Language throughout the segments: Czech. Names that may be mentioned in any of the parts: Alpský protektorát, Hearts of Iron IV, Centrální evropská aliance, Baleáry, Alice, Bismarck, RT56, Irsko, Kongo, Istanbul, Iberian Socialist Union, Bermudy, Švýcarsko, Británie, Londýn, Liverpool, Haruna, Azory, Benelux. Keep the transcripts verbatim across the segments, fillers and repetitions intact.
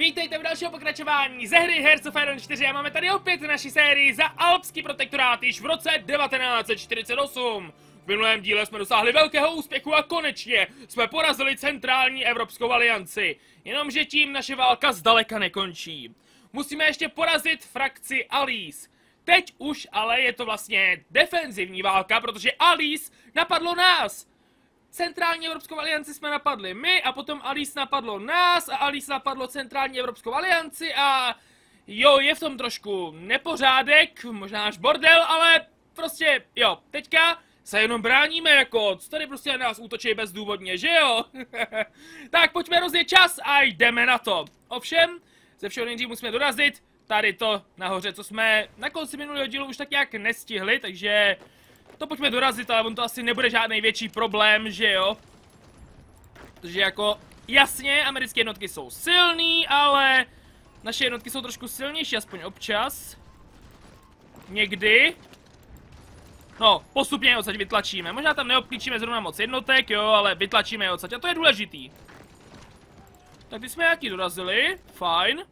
Vítejte v dalšího pokračování ze hry Hearts of Iron čtyři a máme tady opět naši sérii za Alpský protektorát již v roce devatenáct set čtyřicet osm. V minulém díle jsme dosáhli velkého úspěchu a konečně jsme porazili Centrální evropskou alianci. Jenomže tím naše válka zdaleka nekončí. Musíme ještě porazit frakci Alice. Teď už ale je to vlastně defenzivní válka, protože Alice napadlo nás. Centrální evropskou alianci jsme napadli my a potom Alice napadlo nás a Alice napadlo Centrální evropskou alianci a jo, je v tom trošku nepořádek, možná až bordel, ale prostě jo, teďka se jenom bráníme jako, co tady prostě nás útočí bezdůvodně, že jo? Tak pojďme rozjet čas a jdeme na to. Ovšem, ze všeho nejdřív musíme dorazit tady to nahoře, co jsme na konci minulého dílu už tak nějak nestihli, takže to pojďme dorazit, ale on to asi nebude žádný větší problém, že jo? Protože jako, jasně, americké jednotky jsou silný, ale naše jednotky jsou trošku silnější, aspoň občas. Někdy. No, postupně je odsaď vytlačíme. Možná tam neobklíčíme zrovna moc jednotek, jo, ale vytlačíme je odsaď a to je důležitý. Tak když jsme nějaký dorazili, fajn.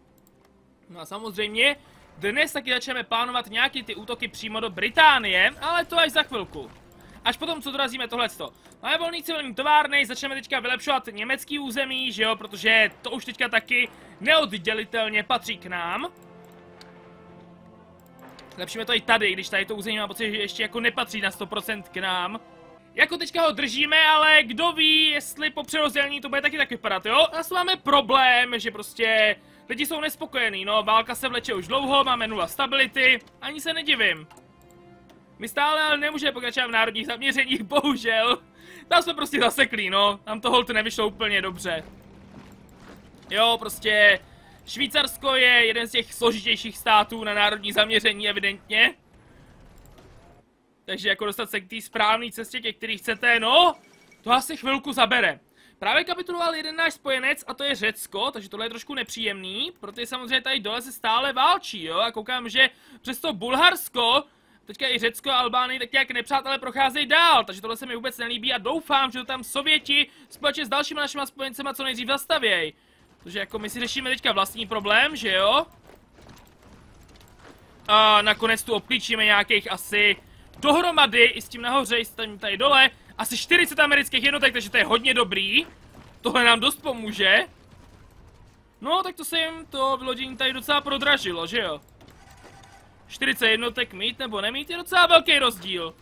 No a samozřejmě dnes taky začneme plánovat nějaký ty útoky přímo do Británie, ale to až za chvilku. Až potom, co dorazíme tohleto. Máme volný civilní továrny, začneme teďka vylepšovat německý území, že jo, protože to už teďka taky neoddělitelně patří k nám. Lepšíme to i tady, když tady to území má pocit, že ještě jako nepatří na sto procent k nám. Jako teďka ho držíme, ale kdo ví, jestli po přerozdělení to bude taky tak vypadat, jo? A s máme problém, že prostě lidi jsou nespokojení, no, válka se vleče už dlouho, máme nula stability, ani se nedivím. My stále ale nemůžeme pokračovat v národních zaměřeních, bohužel. Tam jsme prostě zaseklí, no, tam to holt nevyšlo úplně dobře. Jo, prostě Švýcarsko je jeden z těch složitějších států na národní zaměření, evidentně. Takže jako dostat se k té správné cestě, ke který chcete, no, to asi chvilku zabere. Právě kapituloval jeden náš spojenec a to je Řecko, takže tohle je trošku nepříjemný, protože samozřejmě tady dole se stále válčí, jo, a koukám, že přes to Bulharsko, teďka i Řecko a Albánii tak nějak nepřátelé procházejí dál, takže tohle se mi vůbec nelíbí a doufám, že to tam Sověti společně s dalšíma našima spojencema co nejdřív zastavějí. Protože jako my si řešíme teďka vlastní problém, že jo? A nakonec tu obklíčíme nějakých asi dohromady i s tím nahoře, i s tím tady dole. Asi čtyřicet amerických jednotek, takže to je hodně dobrý. Tohle nám dost pomůže. No, tak to se jim to vylodění tady docela prodražilo, že jo? čtyřicet jednotek mít nebo nemít je docela velký rozdíl.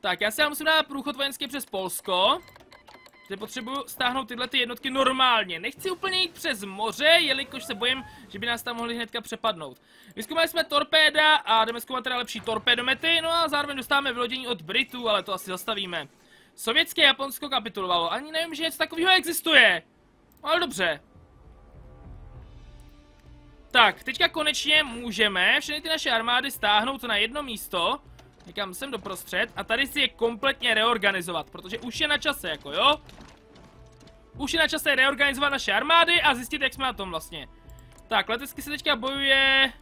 Tak, já si já musím dát průchod vojenský přes Polsko. Teď potřebuju stáhnout tyhle ty jednotky normálně. Nechci úplně jít přes moře, jelikož se bojím, že by nás tam mohli hnedka přepadnout. Vyzkoumali jsme torpéda a jdeme zkoumat teda lepší torpédomety, no a zároveň dostáváme vylodění od Britů, ale to asi zastavíme. Sovětské Japonsko kapitulovalo, ani nevím, že něco takového existuje. Ale dobře. Tak, teďka konečně můžeme všechny ty naše armády stáhnout na jedno místo. Někam sem doprostřed a tady si je kompletně reorganizovat, protože už je na čase, jako jo? Už je na čase reorganizovat naše armády a zjistit, jak jsme na tom vlastně. Tak, letecky se teďka bojuje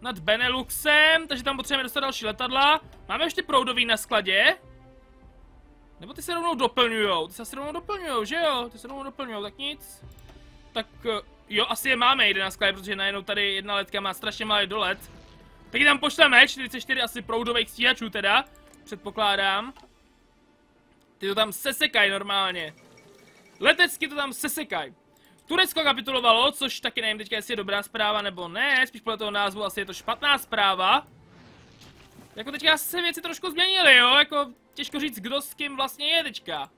nad Beneluxem, takže tam potřebujeme dostat další letadla. Máme ještě proudový na skladě? Nebo ty se rovnou doplňujou? Ty se asi rovnou doplňujou, že jo? Ty se rovnou doplňujou, tak nic. Tak jo, asi je máme jeden na skladě, protože najednou tady jedna letka má strašně malý dolet. Taky tam pošleme, čtyřicet čtyři asi proudových stíhačů teda, předpokládám. Ty to tam sesekají normálně. Letecky to tam sesekají. Turecko kapitulovalo, což taky nevím teďka, jestli je dobrá zpráva nebo ne, spíš podle toho názvu asi je to špatná zpráva. Jako teďka se věci trošku změnily, jo, jako těžko říct, kdo s kým vlastně je teďka.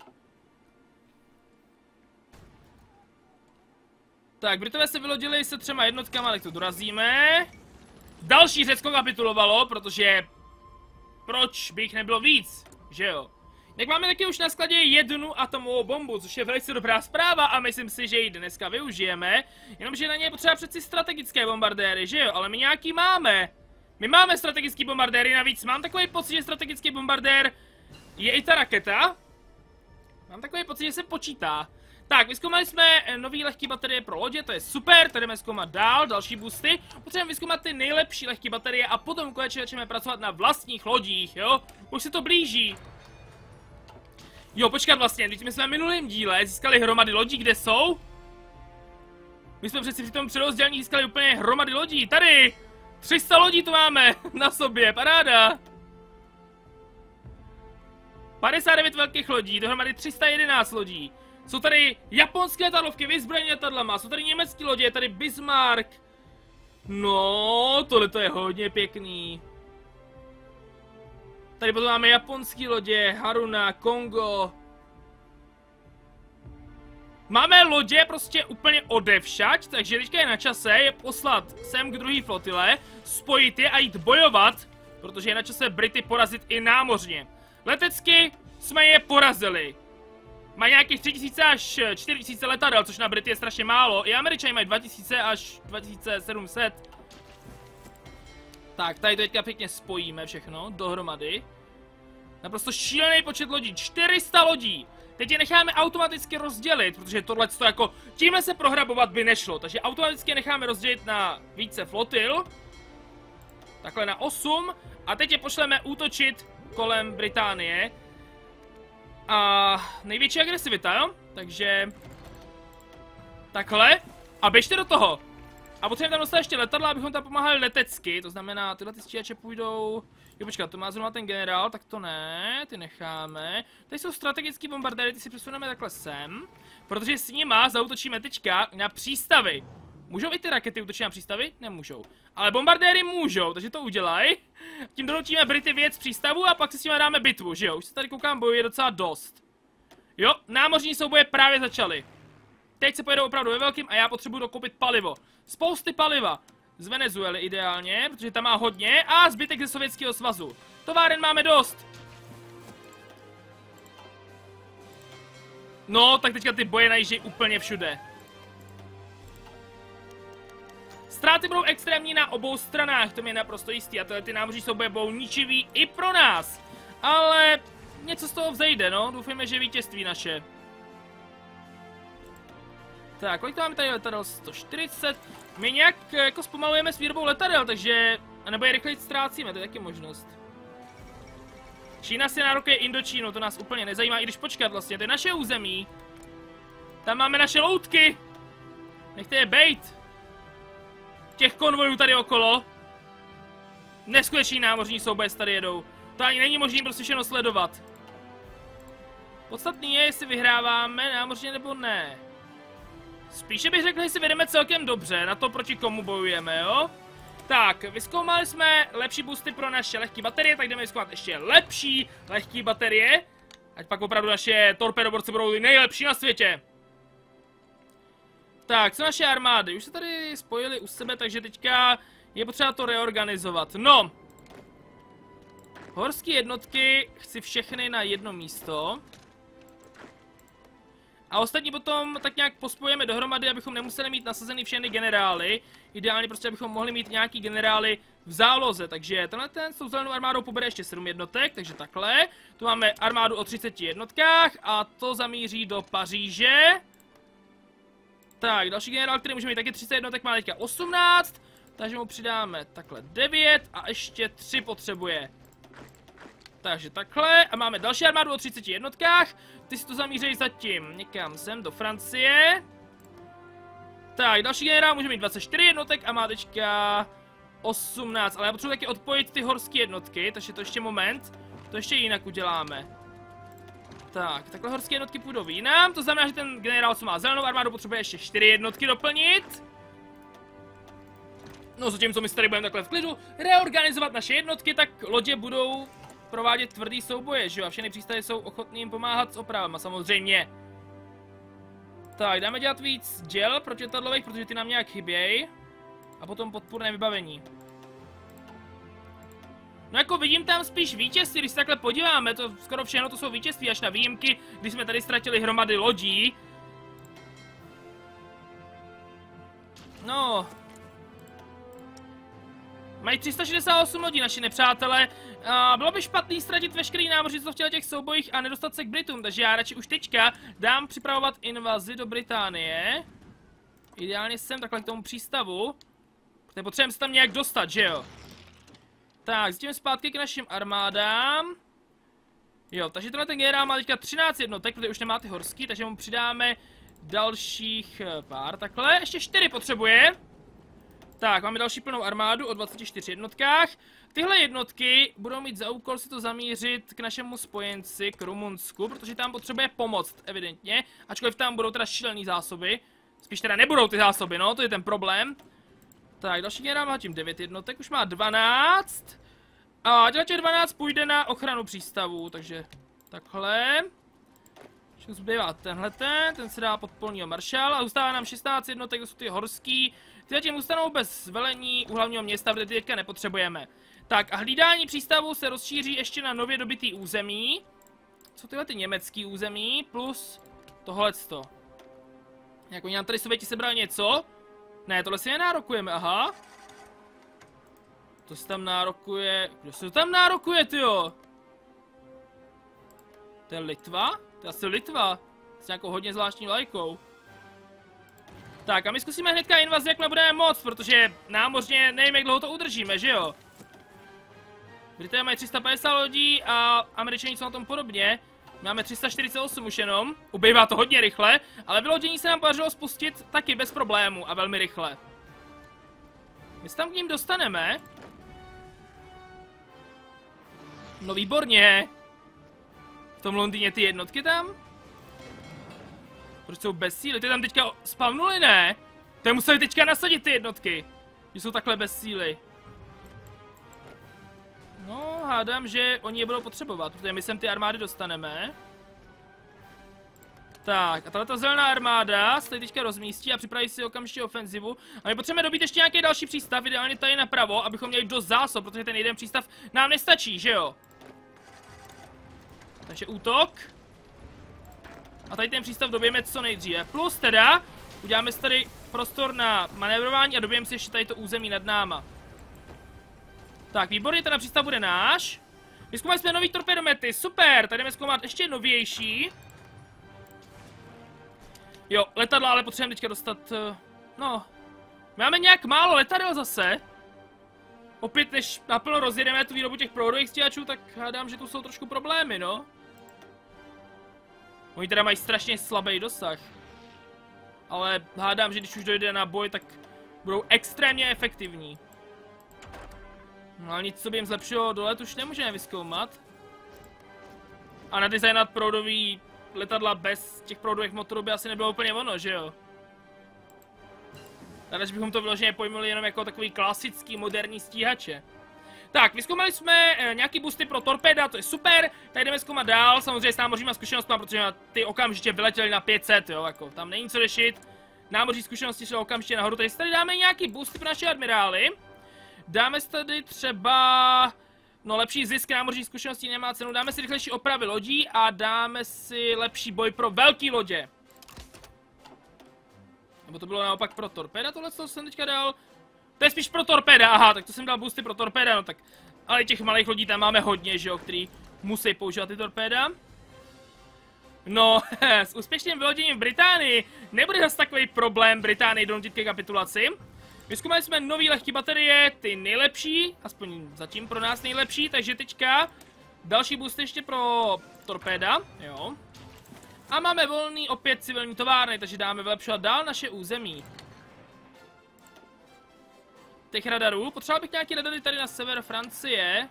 Tak, Britové se vylodili se třema jednotkama, tak to dorazíme. Další Řecko kapitulovalo, protože proč by jich nebylo víc, že jo? Tak máme taky už na skladě jednu atomovou bombu, což je velice dobrá zpráva a myslím si, že ji dneska využijeme. Jenomže na ně je potřeba přeci strategické bombardéry, že jo? Ale my nějaký máme. My máme strategický bombardéry, navíc mám takový pocit, že strategický bombardér je i ta raketa. Mám takový pocit, že se počítá. Tak, vyzkoumali jsme nový lehký baterie pro lodě, to je super, tady jdeme zkoumat dál, další boosty. Potřebujeme vyzkoumat ty nejlepší lehké baterie a potom konečně začneme pracovat na vlastních lodích, jo? Už se to blíží. Jo, počkat vlastně, když my jsme v minulém díle získali hromady lodí, kde jsou? My jsme přeci při tom přerozdělení získali úplně hromady lodí, tady! tři sta lodí to máme na sobě, paráda! padesát devět velkých lodí, dohromady tři sta jedenáct lodí. Jsou tady japonské letadlovky, vyzbrojení letadlama, jsou tady německé lodě, je tady Bismarck. No, tohle to je hodně pěkný. Tady potom máme japonské lodě, Haruna, Kongo. Máme lodě prostě úplně odevšať, takže teďka je na čase je poslat sem k druhé flotile, spojit je a jít bojovat, protože je na čase Brity porazit i námořně. Letecky jsme je porazili. Mají nějakých tři tisíce až čtyři tisíce letadel, což na Brity je strašně málo. I Američané mají dva tisíce až dva tisíce sedm set. Tak, tady to teďka pěkně spojíme všechno dohromady. Naprosto šílený počet lodí, čtyři sta lodí. Teď je necháme automaticky rozdělit, protože tohle to jako tímhle se prohrabovat by nešlo. Takže automaticky necháme rozdělit na více flotil. Takhle na osm. A teď je pošleme útočit kolem Británie. A největší agresivita, jo? Takže takhle. A běžte do toho. A potřebujeme tam dostat ještě letadla, abychom tam pomáhali letecky. To znamená, tyhle ty stíhače půjdou... Jo, počkat, to má zrovna ten generál, tak to ne, ty necháme. Tady jsou strategický bombardéry, ty si přesuneme takhle sem. Protože s nima zaútočíme teďka na přístavy. Můžou i ty rakety útočit na přístavy? Nemůžou. Ale bombardéry můžou, takže to udělaj. Tím donutíme Brity věc přístavu a pak si s nimi dáme bitvu, že jo? Už se tady koukám, bojuje docela dost. Jo, námořní souboje právě začaly. Teď se pojedou opravdu ve velkým a já potřebuji dokoupit palivo. Spousty paliva. Z Venezuely ideálně, protože tam má hodně a zbytek ze Sovětského svazu. Továren máme dost. No, tak teďka ty boje najíždějí úplně všude. Ztráty budou extrémní na obou stranách, to mi je naprosto jistý. A tohle ty námoří souboje budou ničivý i pro nás. Ale něco z toho vzejde, no. Doufejme, že vítězství naše. Tak, kolik to máme tady letadel? sto čtyřicet. My nějak jako zpomalujeme s výrobou letadel, takže... A nebo je rychleji ztrácíme, to je taky možnost. Čína si nárokuje Indočínu, to nás úplně nezajímá, i když počkat vlastně, to je naše území. Tam máme naše loutky. Nechte je bejt. Těch konvojů tady okolo. Neskuteční námořní souboje tady jedou. To ani není možné prostě všechno sledovat. Podstatný je, jestli vyhráváme námořně nebo ne. Spíše bych řekl, že si vedeme celkem dobře, na to proti komu bojujeme, jo? Tak, vyzkoumali jsme lepší boosty pro naše lehké baterie, tak jdeme vyzkoumat ještě lepší lehké baterie. Ať pak opravdu naše torpedoborce budou nejlepší na světě. Tak, co naše armády? Už se tady spojili u sebe, takže teďka je potřeba to reorganizovat. No! Horské jednotky chci všechny na jedno místo. A ostatní potom tak nějak pospojeme dohromady, abychom nemuseli mít nasazený všechny generály. Ideálně prostě, abychom mohli mít nějaký generály v záloze. Takže tenhle ten s tou zelenou armádou pobere ještě sedm jednotek, takže takhle. Tu máme armádu o třiceti jednotkách a to zamíří do Paříže. Tak, další generál, který můžeme mít taky třicet jednotek, má teďka osmnáct. Takže mu přidáme takhle devět a ještě tři potřebuje. Takže takhle a máme další armádu o třiceti jednotkách. Ty si to zamířejí zatím někam sem do Francie. Tak, další generál může mít dvacet čtyři jednotek a má teďka osmnáct. Ale já potřebuji taky odpojit ty horské jednotky, takže to ještě moment. To ještě jinak uděláme. Tak, takhle horské jednotky půjdou jinam. To znamená, že ten generál, co má zelenou armádu, potřebuje ještě čtyři jednotky doplnit. No zatímco my se tady budeme takhle v klidu reorganizovat naše jednotky, tak lodě budou... provádět tvrdý souboje, že jo? A všechny přístavy jsou ochotní jim pomáhat s opravama, samozřejmě. Tak, dáme dělat víc děl proti letadlových, protože ty nám nějak chybějí. A potom podpůrné vybavení. No jako vidím tam spíš vítězství, když se takhle podíváme, to skoro všechno to jsou vítězství, až na výjimky, když jsme tady ztratili hromady lodí. No... Mají tři sta šedesát osm lodí naši nepřátelé. A bylo by špatný ztratit veškerý námořnictvo v těch soubojích a nedostat se k Britům, takže já radši už teďka dám připravovat invazi do Británie. Ideálně sem takhle k tomu přístavu. Protože potřebujeme se tam nějak dostat, že jo? Tak, zatím zpátky k našim armádám. Jo, takže tenhle ten generál má teďka třináct jednotek, protože už nemá ty horský, takže mu přidáme dalších pár, takhle, ještě čtyři potřebuje. Tak, máme další plnou armádu o dvaceti čtyřech jednotkách. Tyhle jednotky budou mít za úkol si to zamířit k našemu spojenci, k Rumunsku, protože tam potřebuje pomoc, evidentně. Ačkoliv tam budou teda šílený zásoby. Spíš teda nebudou ty zásoby, no, to je ten problém. Tak, další generál má tím devět jednotek, už má dvanáct. A těch dvanáct půjde na ochranu přístavů, takže takhle. Všechno zbývá tenhleten, ten se dá pod polního maršála a zůstává nám šestnáct jednotek, to jsou ty horský. Ty zatím zůstanou bez velení u hlavního města, kde ty teďka nepotřebujeme. Tak a hlídání přístavů se rozšíří ještě na nově dobitý území. Co tyhle ty německý území plus tohleto. Jak oni nám tady Sověti sebrali něco? Ne, tohle si nenárokujeme, aha. To se tam nárokuje, kdo se tam nárokuje, tyjo? To je Litva? To je asi Litva, s nějakou hodně zvláštní vlajkou. Tak a my zkusíme hnedka invazi, jak nebudeme moc, protože námořně nevím, jak dlouho to udržíme, že jo? Britové mají tři sta padesát lodí a Američané jsou na tom podobně. Máme tři sta čtyřicet osm už jenom, ubývá to hodně rychle, ale vylodění se nám podařilo spustit taky bez problémů a velmi rychle. My se tam k ním dostaneme. No výborně. V tom Londýně ty jednotky tam? Proč jsou bez síly? Ty tam teďka spavnuli, ne? To je museli teďka nasadit ty jednotky. Že jsou takhle bez síly. No, hádám, že oni je budou potřebovat, protože my sem ty armády dostaneme. Tak, a tato zelená armáda se tady teďka rozmístí a připraví si okamžitě ofenzivu. A my potřebujeme dobít ještě nějaký další přístav, ideálně tady napravo, abychom měli dost zásob, protože ten jeden přístav nám nestačí, že jo? Takže útok. A tady ten přístav dobijeme co nejdříve. Plus teda, uděláme si tady prostor na manévrování a dobijeme si ještě tady to území nad náma. Tak, výborně, ten přístav bude náš. Vyzkoumáme jsme nový torpedomety, super, tady jdeme zkoumat ještě novější. Jo, letadla ale potřebujeme teďka dostat, no, máme nějak málo letadel zase. Opět, než naplno rozjedeme tu výrobu těch proudových stíhačů, tak hádám, že tu jsou trošku problémy, no. Oni teda mají strašně slabý dosah. Ale hádám, že když už dojde na boj, tak budou extrémně efektivní. No ale nic, co by jim zlepšilo dolet, už nemůžeme vyzkoumat. A nadizajnat proudový letadla bez těch proudových motorů by asi nebylo úplně ono, že jo? Takže bychom to vyloženě pojmuli jenom jako takový klasický moderní stíhače. Tak, vyzkoumali jsme e, nějaký boosty pro torpéda, to je super. Tady jdeme zkoumat dál, samozřejmě s námořníma zkušenostmi, protože ty okamžitě vyletěly na pět set, jo, jako tam není co řešit. Námořní zkušenosti šly okamžitě nahoru, takže tady dáme nějaký boosty pro naše admirály. Dáme si tady třeba... No, lepší zisk námořní zkušeností nemá cenu. Dáme si rychlejší opravy lodí a dáme si lepší boj pro velký lodě. Nebo to bylo naopak pro torpéda, tohle co jsem teďka dal. To je spíš pro torpéda, aha, tak to jsem dal boosty pro torpéda, no tak. Ale těch malých lodí tam máme hodně, že jo, který musí používat ty torpéda. No, s úspěšným vyloděním v Británii nebude zase takový problém Británii donutit ke kapitulaci. Vyzkoumali jsme nový lehký baterie, ty nejlepší, aspoň zatím pro nás nejlepší, takže teďka další boost ještě pro torpéda, jo. A máme volný opět civilní továrny, takže dáme vylepšovat dál naše území. Těch radarů, potřeboval bych nějaký radary tady na sever Francie.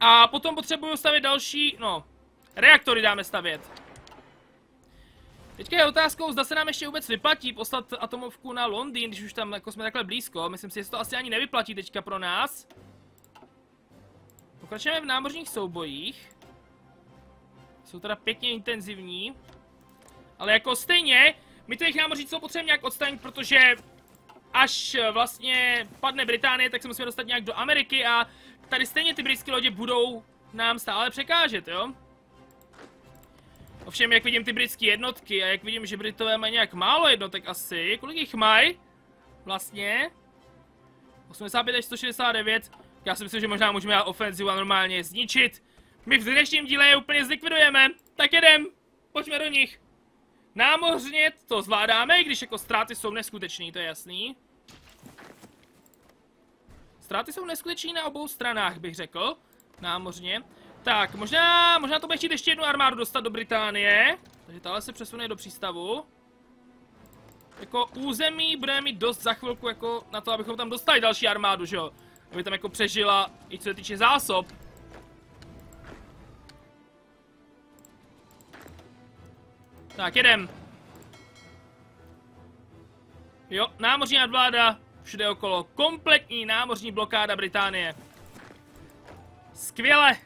A potom potřebuju stavět další, no, reaktory dáme stavět. Teďka je otázkou, zda se nám ještě vůbec vyplatí poslat atomovku na Londýn, když už tam jako jsme takhle blízko. Myslím si, že to asi ani nevyplatí teďka pro nás. Pokračujeme v námořních soubojích. Jsou teda pěkně intenzivní. Ale jako stejně, my těch námořnictvo potřebujeme nějak odstranit, protože až vlastně padne Británie, tak se musíme dostat nějak do Ameriky a tady stejně ty britské lodě budou nám stále překážet, jo? Ovšem, jak vidím ty britské jednotky a jak vidím, že Britové mají nějak málo jednotek asi, kolik jich mají? Vlastně osmdesát pět až sto šedesát devět. Já si myslím, že možná můžeme dát ofenzivu a normálně je zničit. My v dnešním díle je úplně zlikvidujeme. Tak jedem, pojďme do nich. Námořně to zvládáme, i když jako ztráty jsou neskutečný, to je jasný. Ztráty jsou neskutečný na obou stranách, bych řekl. Námořně. Tak, možná, možná to bude chtít ještě jednu armádu dostat do Británie. Takže tahle se přesune do přístavu. Jako území budeme mít dost za chvilku jako na to, abychom tam dostali další armádu, že jo? Aby tam jako přežila i co se týče zásob. Tak, jedem. Jo, námořní nadvláda všude okolo. Kompletní námořní blokáda Británie. Skvěle.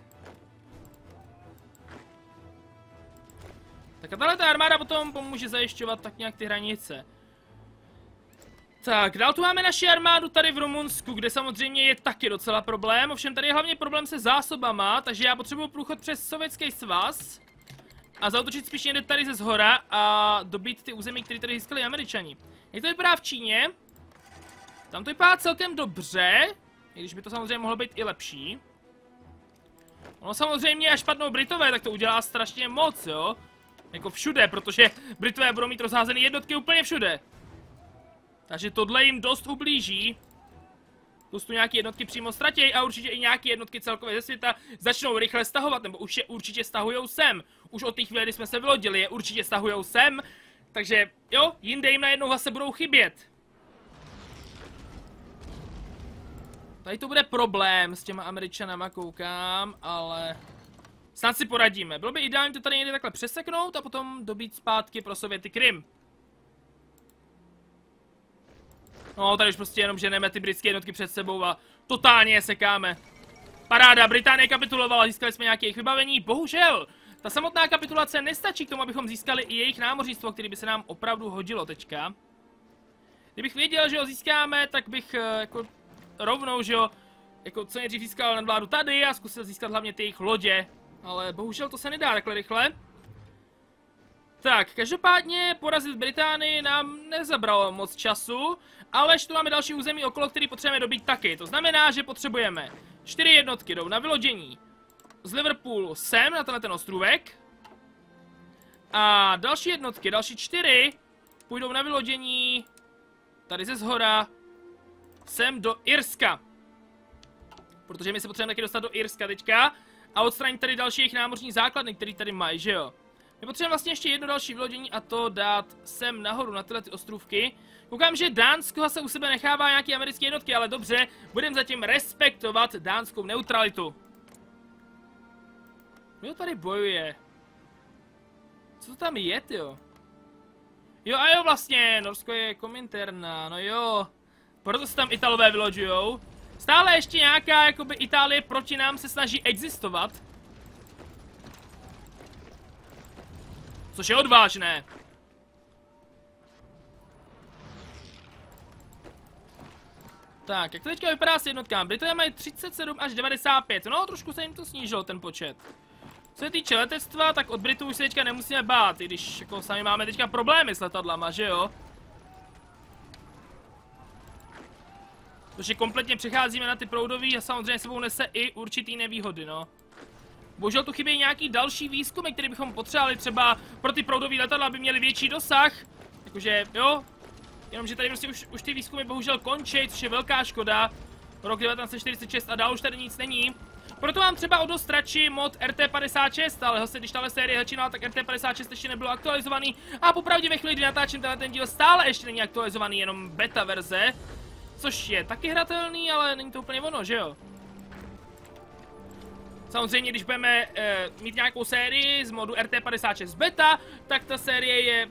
Tak a tahle ta armáda potom pomůže zajišťovat tak nějak ty hranice. Tak, dál tu máme naši armádu tady v Rumunsku, kde samozřejmě je taky docela problém. Ovšem tady je hlavně problém se zásobama, takže já potřebuji průchod přes Sovětský svaz. A zaútočit spíš někde tady ze zhora a dobít ty území, které tady získali Američani. Jak to vypadá v Číně? Tam to vypadá celkem dobře, i když by to samozřejmě mohlo být i lepší. Ono samozřejmě, až padnou Britové, tak to udělá strašně moc, jo? Jako všude, protože Britové budou mít rozházené jednotky úplně všude. Takže tohle jim dost ublíží. Plus tu nějaké jednotky přímo ztratějí a určitě i nějaké jednotky celkově ze světa začnou rychle stahovat, nebo už je určitě stahujou sem. Už od té chvíle, kdy jsme se vylodili, je určitě stahujou sem. Takže jo, jinde jim najednou zase budou chybět. Tady to bude problém s těma Američanama, koukám, ale snad si poradíme. Bylo by ideální to tady někde takhle přeseknout a potom dobít zpátky pro Sověty Krym. No, tady už prostě jenom ženeme ty britské jednotky před sebou a totálně je sekáme. Paráda, Británie kapitulovala, získali jsme nějaké jejich vybavení, bohužel. Ta samotná kapitulace nestačí k tomu, abychom získali i jejich námořnictvo, které by se nám opravdu hodilo teďka. Kdybych věděl, že ho získáme, tak bych jako rovnou, že jo, jako co nejdřív získal nadvládu tady a zkusil získat hlavně ty jejich lodě. Ale bohužel to se nedá takhle rychle. Tak, každopádně porazit Británii nám nezabralo moc času, alež tu máme další území okolo, který potřebujeme dobít taky. To znamená, že potřebujeme čtyři jednotky, jdou na vylodění z Liverpoolu sem, na tenhle ten ostrůvek. A další jednotky, další čtyři, půjdou na vylodění tady ze zhora sem do Irska. Protože my se potřebujeme taky dostat do Irska teďka a odstranit tady další jejich námořní základny, který tady mají, že jo? My potřebujeme vlastně ještě jedno další vylodění a to dát sem nahoru na tyhle ty ostrůvky. Koukám, že Dánsko se u sebe nechává nějaké americké jednotky, ale dobře, budeme zatím respektovat dánskou neutralitu. Kdo tady bojuje? Co to tam je, tyjo? Jo a jo vlastně, Norsko je kominterna, no jo. Proto se tam Italové vyloďujou. Stále ještě nějaká, jakoby Itálie proti nám se snaží existovat. Což je odvážné. Tak, jak to teďka vypadá s jednotkám? Britové mají třicet sedm až devadesát pět, no trošku se jim to snížilo ten počet. Co se týče letectva, tak od Britů už se teďka nemusíme bát, i když jako sami máme teďka problémy s letadlama, že jo? Protože kompletně přecházíme na ty proudový a samozřejmě sebou nese i určitý nevýhody, no. Bohužel tu chybí nějaký další výzkumy, které bychom potřebovali třeba pro ty proudový letadla, aby měli větší dosah. Jakože, jo, jenomže tady prostě už, už ty výzkumy bohužel končí, což je velká škoda. Rok devatenáct set čtyřicet šest a dál už tady nic není. Proto mám třeba o dost radši mod R T padesát šest, ale zase, když tahle série začínala, tak R T padesát šest ještě nebylo aktualizovaný. A popravdě ve chvíli, kdy natáčím tenhle ten díl, stále ještě není aktualizovaný, jenom beta verze. Což je taky hratelný, ale není to úplně ono, že jo? Samozřejmě, když budeme e, mít nějakou sérii z modu R T padesát šest beta, tak ta série je...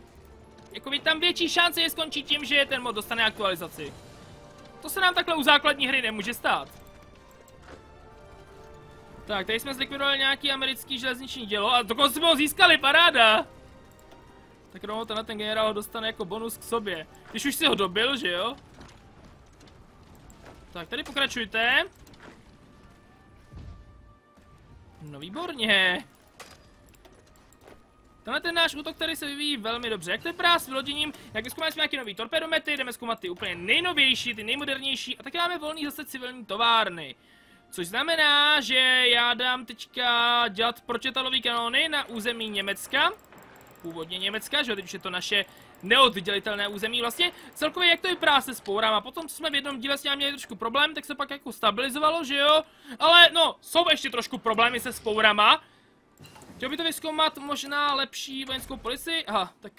Jako by tam větší šance je skončit tím, že ten mod dostane aktualizaci. To se nám takhle u základní hry nemůže stát. Tak, tady jsme zlikvidovali nějaký americký železniční dělo a dokonce jsme ho získali, paráda! Tak rovnou tenhle ten generál ho dostane jako bonus k sobě. Když už si ho dobil, že jo? Tak, tady pokračujte. No výborně. Tenhle ten náš útok tady se vyvíjí velmi dobře. Jak to vypadá s vyloděním? Jak zkoumáme nějaké nový torpedomety, jdeme zkoumat ty úplně nejnovější, ty nejmodernější a taky máme volný zase civilní továrny. Což znamená, že já dám teďka dělat pročetalový kanóny na území Německa. Původně Německa, že jo, teď už je to naše neoddělitelné území. Vlastně celkově jak to vypadá se spourám. A potom jsme v jednom díle s ním měli trošku problém, tak se pak jako stabilizovalo, že jo? Ale no, jsou ještě trošku problémy se spourama. Chtěl by to vyzkoumat možná lepší vojenskou policii? Aha, tak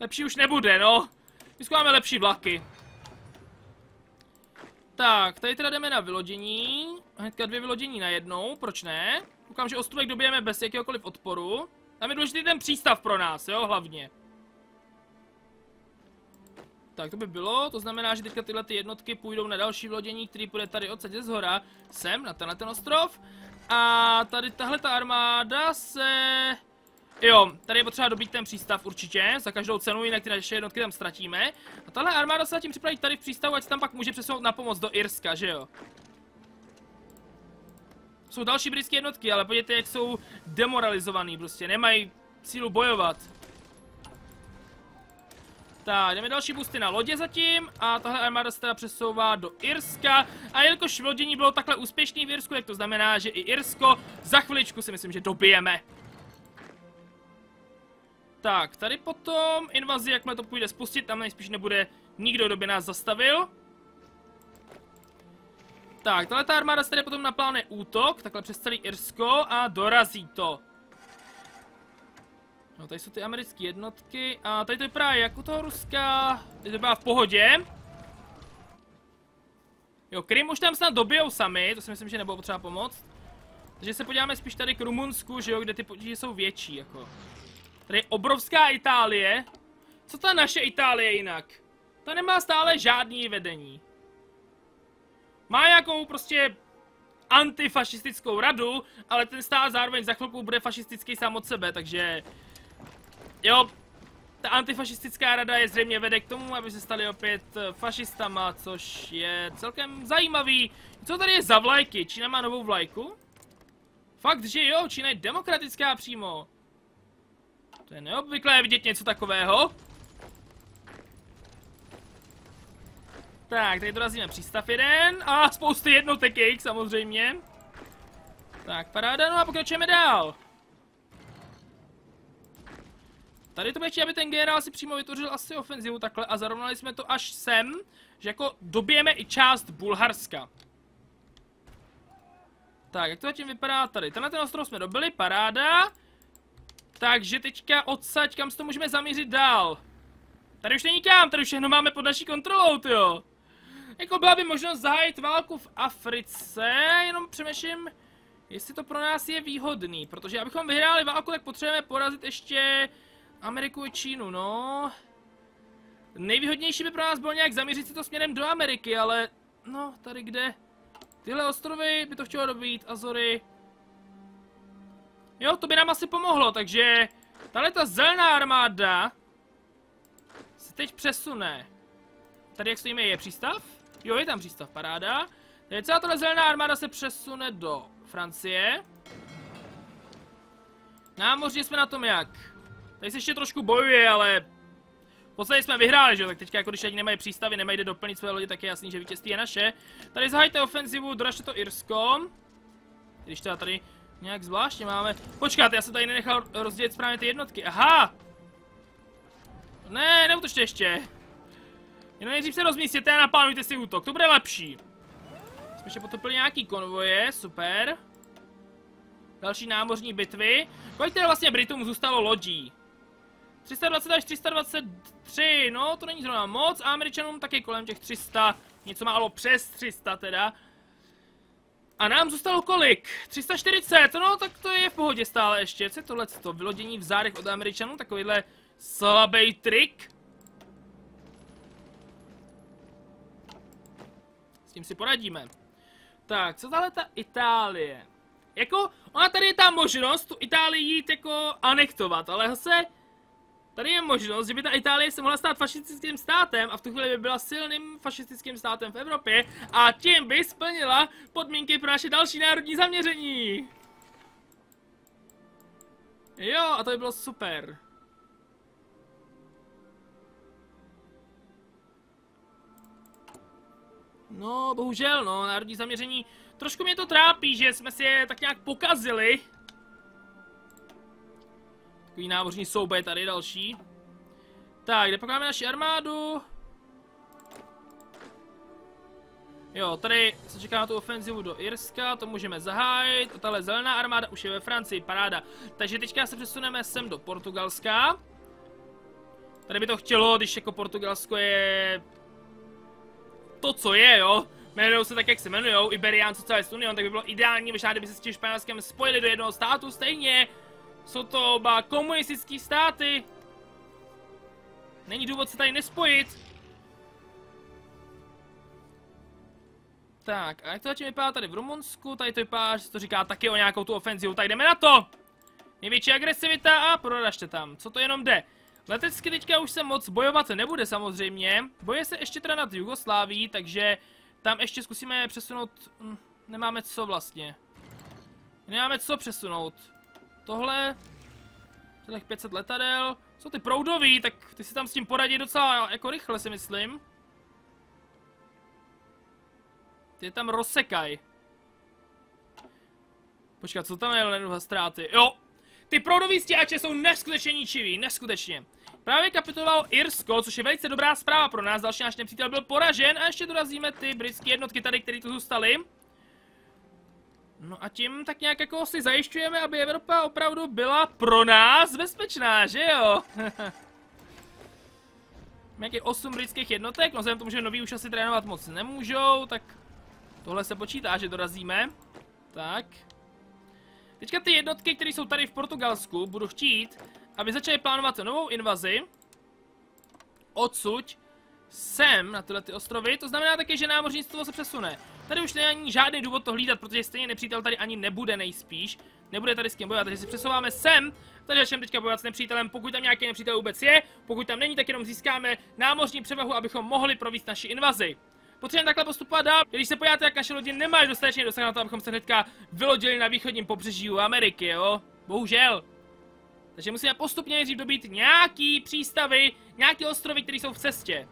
lepší už nebude, no. Vyzkoumáme lepší vlaky. Tak, tady teda jdeme na vylodění. Hnedka dvě vylodění na jednou, proč ne? Koukám, že ostrůvek dobijeme bez jakéhokoliv odporu. Tam je důležitý ten přístav pro nás, jo, hlavně. Tak to by bylo, to znamená, že teďka tyhle ty jednotky půjdou na další vylodění, který půjde tady odsaď z hora, sem, na tenhle ten ostrov. A tady tahle ta armáda se... Jo, tady je potřeba dobít ten přístav určitě, za každou cenu, jinak ty naše jednotky tam ztratíme. A tahle armáda se zatím připraví tady v přístavu, ať se tam pak může přesunout na pomoc do Irska, že jo? Jsou další britské jednotky, ale podívejte, jak jsou demoralizovaný, prostě nemají sílu bojovat. Tak, jdeme další boosty na lodě zatím a tahle armáda se teda přesouvá do Irska. A jelikož vlodění bylo takhle úspěšný v Irsku, tak to znamená, že i Irsko za chviličku si myslím, že dobijeme. Tak, tady potom invazi, jakmile to půjde spustit, tam nejspíš nebude nikdo, kdo by nás zastavil. Tak, tahle ta armáda se tady potom naplánuje útok, takhle přes celý Irsko a dorazí to. No, tady jsou ty americké jednotky a tady to vypadá jako toho Ruska, je to byla v pohodě. Jo, Krym už tam snad dobijou sami, to si myslím, že nebylo potřeba pomoct. Takže se podíváme spíš tady k Rumunsku, že jo, kde ty potíže jsou větší, jako. Tady je obrovská Itálie. Co ta naše Itálie jinak? Ta nemá stále žádný vedení. Má jakou prostě antifašistickou radu, ale ten stát zároveň za chvilku bude fašistický sám od sebe, takže... Jo, ta antifašistická rada je zřejmě vede k tomu, aby se stali opět fašistama, což je celkem zajímavý. Co tady je za vlajky? Čína má novou vlajku? Fakt, že jo, Čína je demokratická přímo. To je neobvyklé vidět něco takového. Tak, tady dorazíme přístav jeden a spousty jednotek jejich samozřejmě. Tak, paráda, no a pokračujeme dál. Tady to bude ještě, aby ten generál si přímo vytvořil asi ofenzivu takhle a zarovnali jsme to až sem, že jako dobijeme i část Bulharska. Tak, jak to zatím vypadá tady? Tenhle ten ostrov jsme dobili, paráda. Takže teďka odsaď, kam se to můžeme zamířit dál. Tady už není kam, tady už všechno máme pod naší kontrolou, tyjo. Jako byla by možnost zahájit válku v Africe, jenom přemýšlím, jestli to pro nás je výhodný, protože abychom vyhráli válku, tak potřebujeme porazit ještě Ameriku i Čínu, no. Nejvýhodnější by pro nás bylo nějak zaměřit se to směrem do Ameriky, ale no, tady kde? Tyhle ostrovy by to chtělo dobít, Azory. Jo, to by nám asi pomohlo, takže tahle ta zelená armáda se teď přesune. Tady jak stojíme je přístav? Jo, je tam přístav, paráda. Tady celá tahle zelená armáda se přesune do Francie. Námořně jsme na tom jak? Tady se ještě trošku bojuje, ale v podstatě jsme vyhráli, že jo? Tak teďka jako když ani nemají přístavy, nemají kde doplnit své lodi, tak je jasný, že vítězství je naše. Tady zahajte ofenzivu, doražte to Irsko. Když teda tady nějak zvláštně máme... Počkáte, já jsem tady nenechal rozdělit správně ty jednotky, aha! Ne, neutočte ještě. Jenom nejdřív se rozmístěte a naplánujte si útok, to bude lepší. Jsme ještě potopili nějaký konvoje, super. Další námořní bitvy. Kolik teda vlastně Britům zůstalo lodí? tři sta dvacet až tři sta dvacet tři, no to není zrovna moc. A Američanům taky kolem těch tři sta, něco málo přes tři sta teda. A nám zůstalo kolik? tři sta čtyřicet, no tak to je v pohodě stále ještě. Co je tohleto? Vylodění v zádech od Američanů, takovýhle slabý trik. S tím si poradíme. Tak, co tahle ta Itálie? Jako, ona tady je ta možnost tu Itálii jít jako anektovat, ale zase tady je možnost, že by ta Itálie se mohla stát fašistickým státem a v tu chvíli by byla silným fašistickým státem v Evropě a tím by splnila podmínky pro naše další národní zaměření. Jo, a to by bylo super. No, bohužel, no, národní zaměření. Trošku mě to trápí, že jsme si je tak nějak pokazili. Takový námořní souboj tady další. Tak, kde pokládáme naši armádu? Jo, tady se čeká na tu ofenzivu do Irska, to můžeme zahájit. Tahle zelená armáda už je ve Francii, paráda. Takže teďka se přesuneme sem do Portugalska. Tady by to chtělo, když jako Portugalsko je to, co je, jo. Jmenujou se tak, jak se jmenujou, Iberian Socialist Union, tak by bylo ideální, možná kdyby se s tím Španělskem spojili do jednoho státu stejně. Jsou to oba komunistické státy. Není důvod se tady nespojit. Tak, a jak to zatím vypadá tady v Rumunsku, tady to vypadá, že se to říká taky o nějakou tu ofenzivu, tak jdeme na to! Největší agresivita a proražte tam, co to jenom jde. Letecky teďka už se moc bojovat nebude samozřejmě, boje se ještě teda nad Jugoslávií, takže tam ještě zkusíme přesunout, hm, nemáme co vlastně. Nemáme co přesunout. Tohle, těch pět set letadel, jsou ty proudový, tak ty si tam s tím poradí docela jako rychle si myslím. Ty tam rozsekaj. Počkat, co tam je za ztráty? Jo! Ty proudový stíhače jsou neskutečně ničivý, neskutečně. Právě kapitulovalo Irsko, což je velice dobrá zpráva pro nás. Další náš nepřítel byl poražen a ještě dorazíme ty britské jednotky tady, které tu zůstaly. No a tím tak nějak jako si zajišťujeme, aby Evropa opravdu byla pro nás bezpečná, že jo? Nějakých osm britských jednotek, no vzhledem tomu, že noví už asi trénovat moc nemůžou, tak tohle se počítá, že dorazíme. Tak. Teďka ty jednotky, které jsou tady v Portugalsku, budu chtít, aby začaly plánovat novou invazi. Odsuť sem na tyhle ty ostrovy, to znamená také, že námořnictvo se přesune. Tady už není žádný důvod to hlídat, protože stejně nepřítel tady ani nebude nejspíš. Nebude tady s kým bojovat, takže si přesouváme sem. Tady začneme teďka bojovat s nepřítelem, pokud tam nějaký nepřítel vůbec je. Pokud tam není, tak jenom získáme námořní převahu, abychom mohli provést naši invazi. Potřebujeme takhle postupovat dál. Když se podíváte, jak naše lodi nemají dostatečně dosah na to, abychom se hnedka vylodili na východním pobřeží u Ameriky, jo? Bohužel. Takže musíme postupně nejdřív dobít nějaký přístavy, nějaké ostrovy, které jsou v cestě.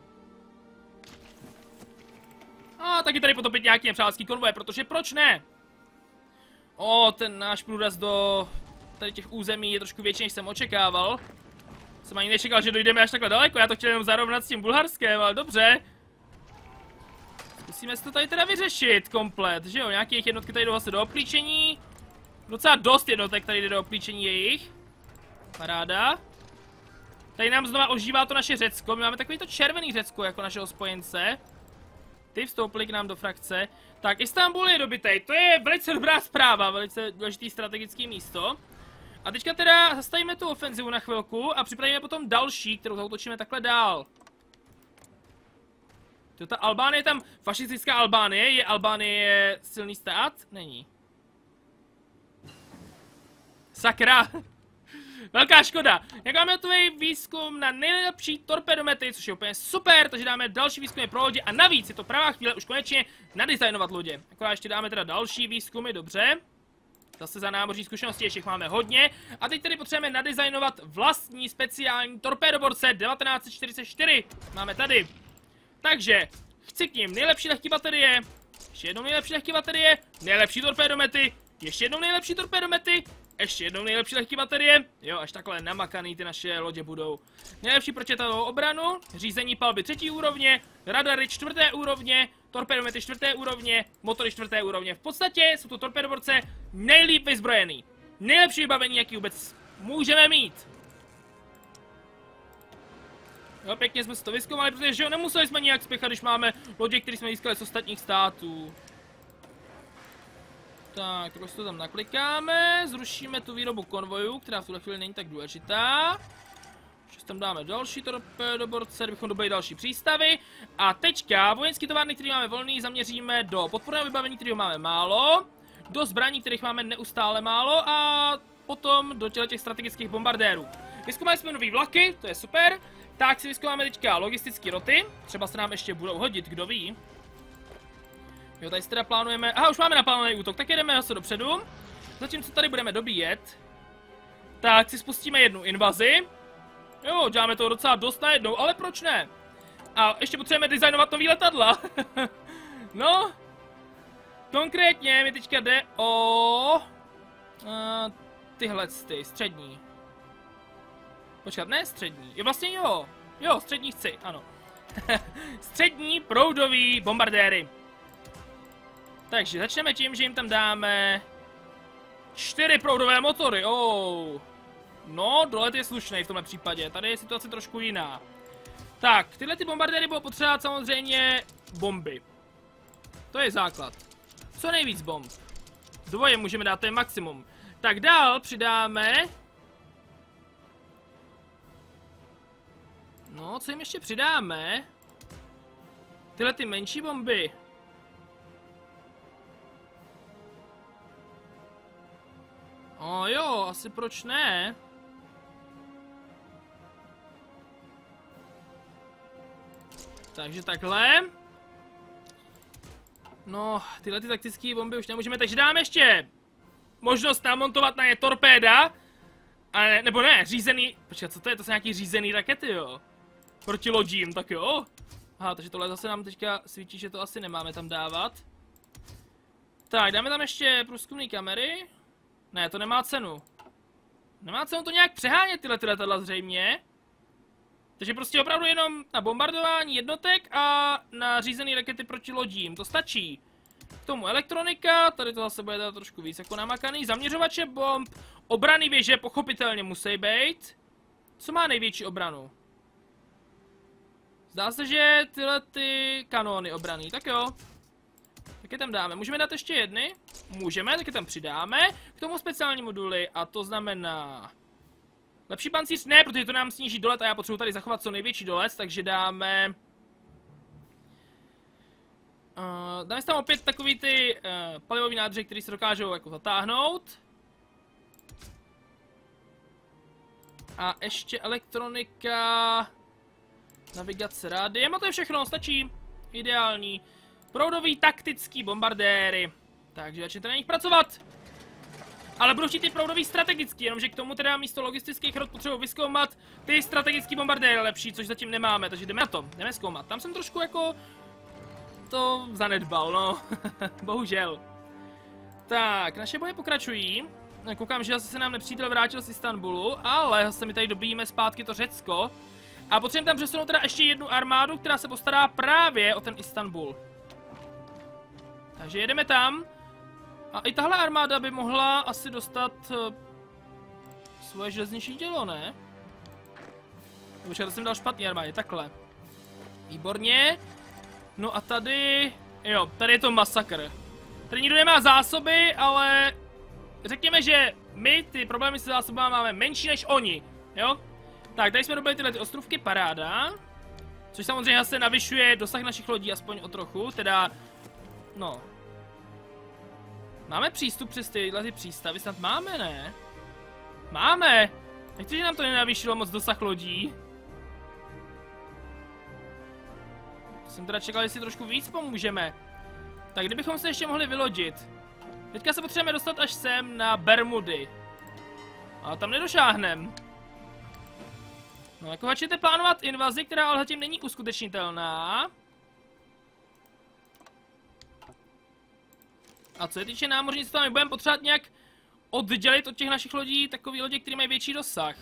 A taky tady potopit nějaký nepřátelský konvoje, protože proč ne? O, ten náš průraz do tady těch území je trošku větší, než jsem očekával. Jsem ani nečekal, že dojdeme až takhle daleko, já to chtěl jenom zarovnat s tím Bulharskem, ale dobře. Musíme si to tady teda vyřešit komplet, že jo, nějaké jednotky tady jdou vlastně do obklíčení. Docela dost jednotek tady jde do obklíčení jejich. Paráda. Tady nám znova ožívá to naše Řecko, my máme takovýto červený Řecko jako našeho spojence. Ty vstoupili k nám do frakce. Tak, Istanbul je dobitej, to je velice dobrá zpráva, velice důležitý strategické místo. A teďka teda zastavíme tu ofenzivu na chvilku a připravíme potom další, kterou zautočíme takhle dál. To ta Albánie tam, fašistická Albánie, je Albánie silný stát? Není. Sakra! Velká škoda. Jak máme tu výzkum na nejlepší torpedomety, což je úplně super, takže dáme další výzkumy pro lodě a navíc je to pravá chvíle už konečně nadizajnovat lodě. Akorát ještě dáme teda další výzkumy, dobře. Zase za námořní zkušenosti ještě máme hodně. A teď tedy potřebujeme nadizajnovat vlastní speciální torpedoborce devatenáct set čtyřicet čtyři. Máme tady. Takže, chci k ním nejlepší lehký baterie, ještě jednou nejlepší lehký baterie, nejlepší torpedomety, ještě jednou nejlepší torpedomety, ještě jednou nejlepší lehký baterie, jo, až takhle namakaný ty naše lodě budou. Nejlepší pročetavou obranu, řízení palby třetí úrovně, radary čtvrté úrovně, torpedomety čtvrté úrovně, motory čtvrté úrovně. V podstatě jsou to torpedoborce nejlíp vyzbrojený, nejlepší vybavení, jaký vůbec můžeme mít. Jo, pěkně jsme si to vyskoumali, protože že jo, nemuseli jsme nijak spěchat, když máme lodě, které jsme získali z ostatních států. Tak, prostě to tam naklikáme, zrušíme tu výrobu konvojů, která v tuhle chvíli není tak důležitá. Ještě tam dáme další torpedoborce, kdybychom dobili další přístavy. A teďka vojenský továrny, který máme volný, zaměříme do podporného vybavení, kterého máme málo, do zbraní, kterých máme neustále málo a potom do těch strategických bombardérů. Vyskoumali jsme nový vlaky, to je super. Tak si vyzkoumáme teďka logistické roty, třeba se nám ještě budou hodit, kdo ví. Jo, tady si teda plánujeme, aha, už máme naplánovaný útok, tak jedeme zase dopředu. Zatímco tady budeme dobíjet, tak si spustíme jednu invazi. Jo, děláme to docela dost najednou, ale proč ne? A ještě potřebujeme designovat nový letadla. No, konkrétně mi teďka jde o uh, tyhle ty, střední. Počkat, ne střední. Jo, vlastně jo. Jo, střední chci, ano. Střední proudový bombardéry. Takže začneme tím, že jim tam dáme čtyři proudové motory. Oh. No, dolet je slušnej v tomhle případě, tady je situace trošku jiná. Tak, tyhle ty bombardéry budou potřebovat samozřejmě bomby. To je základ. Co nejvíc bomb. Dvoje můžeme dát, to je maximum. Tak dál přidáme... No, co jim ještě přidáme? Tyhle ty menší bomby. O jo, asi proč ne? Takže takhle. No, tyhle ty taktické bomby už nemůžeme, takže dáme ještě možnost namontovat na ně torpéda. A ne, nebo ne, řízený, počkat, co to je, to jsou nějaký řízený rakety, jo? Proti lodím, tak jo. Aha, takže tohle zase nám teďka svítí, že to asi nemáme tam dávat. Tak, dáme tam ještě průzkumné kamery. Ne, to nemá cenu. Nemá cenu to nějak přehánět tyhle letadla zřejmě. Takže prostě opravdu jenom na bombardování jednotek a na řízené rakety proti lodím. To stačí. K tomu elektronika, tady to zase bude trošku víc jako namakaný. Zaměřovače bomb, obrany věže pochopitelně musí být. Co má největší obranu? Zdá se, že tyhle ty kanóny obraný, tak jo. Tak je tam dáme, můžeme dát ještě jedny? Můžeme, tak je tam přidáme. K tomu speciální moduly a to znamená... Lepší pancíř? Ne, protože to nám sníží dolet a já potřebuji tady zachovat co největší dolet, takže dáme... Uh, dáme si tam opět takový ty uh, palivový nádrže, který se dokážou jako zatáhnout. A ještě elektronika... Navigace, rádiem a to je všechno, stačí. Ideální. Proudový taktický bombardéry. Takže začněte na nich pracovat. Ale budu chtít ty proudový strategický, jenomže k tomu teda místo logistických rod potřebuji vyzkoumat ty strategický bombardéry lepší, což zatím nemáme, takže jdeme na to, jdeme zkoumat. Tam jsem trošku jako to zanedbal, no. Bohužel. Tak, naše boje pokračují. Koukám, že zase se nám nepřítel vrátil z Istanbulu, ale zase mi tady dobíjíme zpátky to Řecko. A potřebujeme tam přesunout teda ještě jednu armádu, která se postará právě o ten Istanbul. Takže jedeme tam. A i tahle armáda by mohla asi dostat svoje železniční tělo, ne? Počkej, to jsem dal špatný armádě, takhle. Výborně. No a tady... Jo, tady je to masakr. Tady nikdo nemá zásoby, ale... Řekněme, že my ty problémy se zásobami máme menší než oni, jo? Tak, tady jsme dobili tyhle ty ostrovky, paráda. Což samozřejmě zase navyšuje dosah našich lodí aspoň o trochu, teda... No. Máme přístup přes tyhle ty přístavy? Snad máme, ne? Máme! Nechci, že nám to nenavýšilo moc dosah lodí. Jsem teda čekal, jestli trošku víc pomůžeme. Tak kdybychom se ještě mohli vylodit. Teďka se potřebujeme dostat až sem na Bermudy. A tam nedošáhneme. No, jako začnete plánovat invazi, která ale zatím není uskutečnitelná. A co je týče námořnictva, my budeme potřebovat nějak oddělit od těch našich lodí takový lodě, které mají větší dosah.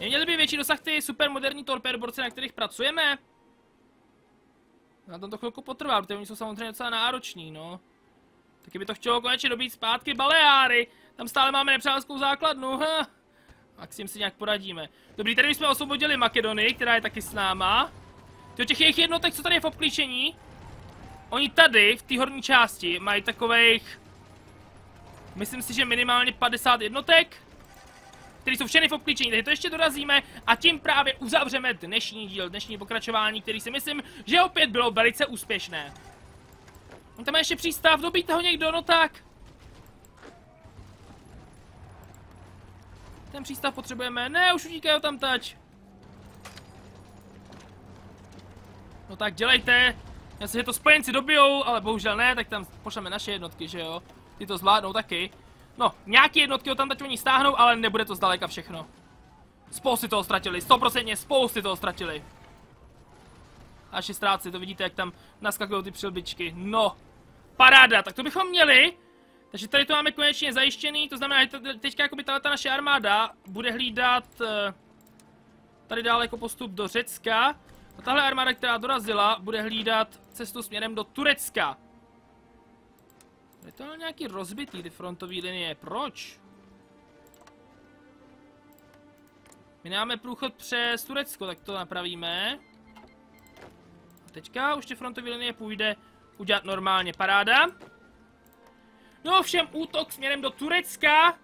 Neměly by větší dosah ty supermoderní torpédoborce, na kterých pracujeme? Na tom to chvilku potrvá, protože oni jsou samozřejmě docela nároční, no. Taky by to chtělo konečně dobít zpátky Baleáry. Tam stále máme nepřátelskou základnu, ha. A s tím si nějak poradíme. Dobrý, tady jsme osvobodili Makedonii, která je taky s náma. Ty těch jejich jednotek, co tady je v obklíčení? Oni tady, v té horní části, mají takových... Myslím si, že minimálně padesát jednotek, které jsou všechny v obklíčení, takže to ještě dorazíme a tím právě uzavřeme dnešní díl, dnešní pokračování, který si myslím, že opět bylo velice úspěšné. Tam je ještě přístav, dobíte ho někdo, no tak. Ten přístav potřebujeme. Ne, už utíkají tam tač. No tak dělejte. Já si, že to spojenci dobijou, ale bohužel ne, tak tam pošleme naše jednotky, že jo. Ty to zvládnou taky. No, nějaké jednotky ho tam tač oni stáhnou, ale nebude to zdaleka všechno. Spousty toho ztratili, stoprocentně spousty toho ztratili. Až je ztráci, to vidíte, jak tam naskakují ty přilbičky. No, paráda, tak to bychom měli. Takže tady to máme konečně zajištěný, to znamená, že teďka jakoby tato naše armáda bude hlídat Tady dále jako postup do Řecka. A tahle armáda, která dorazila, bude hlídat cestu směrem do Turecka. Je to nějaký rozbitý, ty frontové linie. Proč? My máme průchod přes Turecko, tak to napravíme. A teďka už ty frontové linie půjde udělat normálně. Paráda. No ovšem útok směrem do Turecka.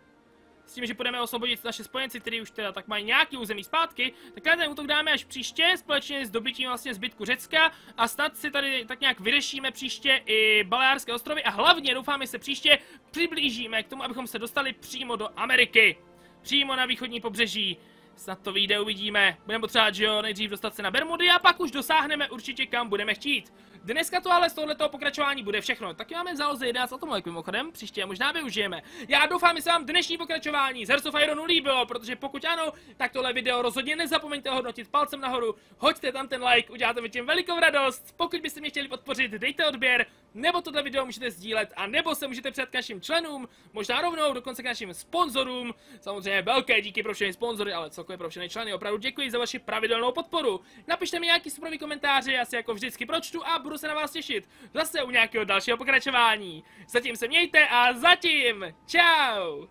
S tím, že budeme osvobodit naše spojenci, kteří už teda tak mají nějaký území zpátky, tak ten útok dáme až příště, společně s dobytím vlastně zbytku Řecka a snad si tady tak nějak vyřešíme příště i Baleárské ostrovy a hlavně doufáme se příště přiblížíme k tomu, abychom se dostali přímo do Ameriky. Přímo na východní pobřeží. Snad to vyjde, uvidíme. Budeme potřebovat, že jo, nejdřív dostat se na Bermudy a pak už dosáhneme určitě kam budeme chtít. Dneska to ale z tohoto pokračování bude všechno. Taky máme v záloze jedenáct atomovek mimochodem, příště možná využijeme. Já doufám, že se vám dnešní pokračování z Hearts of Ironu líbilo, protože pokud ano, tak tohle video rozhodně nezapomeňte hodnotit palcem nahoru, hoďte tam ten like, uděláte mi tím velikou radost. Pokud byste mě chtěli podpořit, dejte odběr, nebo tohle video můžete sdílet, a nebo se můžete přidat k našim členům, možná rovnou dokonce k našim sponzorům. Samozřejmě velké díky pro všechny sponzory, ale celkově pro všechny členy. Opravdu děkuji za vaši pravidelnou podporu. Napište mi nějaký super komentáře, já si jako vždycky pročtu a budu se na vás těšit zase u nějakého dalšího pokračování. Zatím se mějte a zatím, čau!